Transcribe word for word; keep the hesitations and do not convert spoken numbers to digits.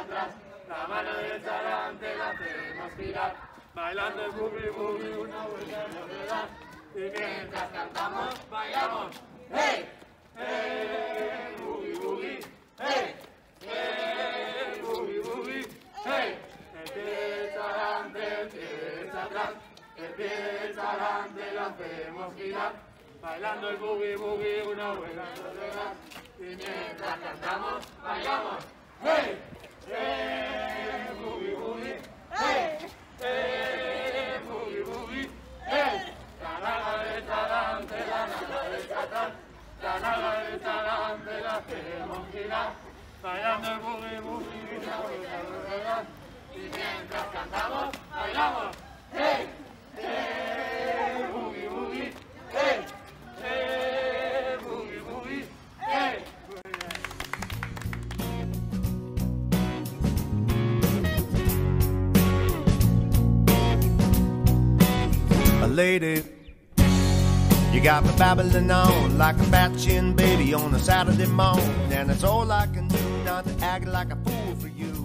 atrás, la mano derecha adelante la hacemos girar, bailando el bugui bugui una vuelta de edad, y mientras cantamos, bailamos, ¡hey! ¡Hey! ¡Bugui bugui! ¡Hey! ¡Hey! ¡Bugui bugui! ¡Hey! El pie está adelante, el pie está atrás, el pie está adelante lo hacemos girar, bailando el bugui bugui una vuelta de edad, y mientras cantamos, bailamos, ¡hey! ¡Eh, bugui, bugui! ¡Eh! ¡Eh, bugui, bugui! ¡Eh! La nalga derecha adelante, la nalga derecha atrás, la nalga derecha adelante la hacemos girar, bailando el bugui, bugui, una vuelta alrededor, y mientras cantamos, bailamos. ¡Eh! ¡Eh, bugui, bugui! ¡Eh! ¡Eh, bugui, bugui! ¡Eh! Lady, you got me babbling on like a batchin' baby on a Saturday morning, and it's all I can do not to act like a fool for you.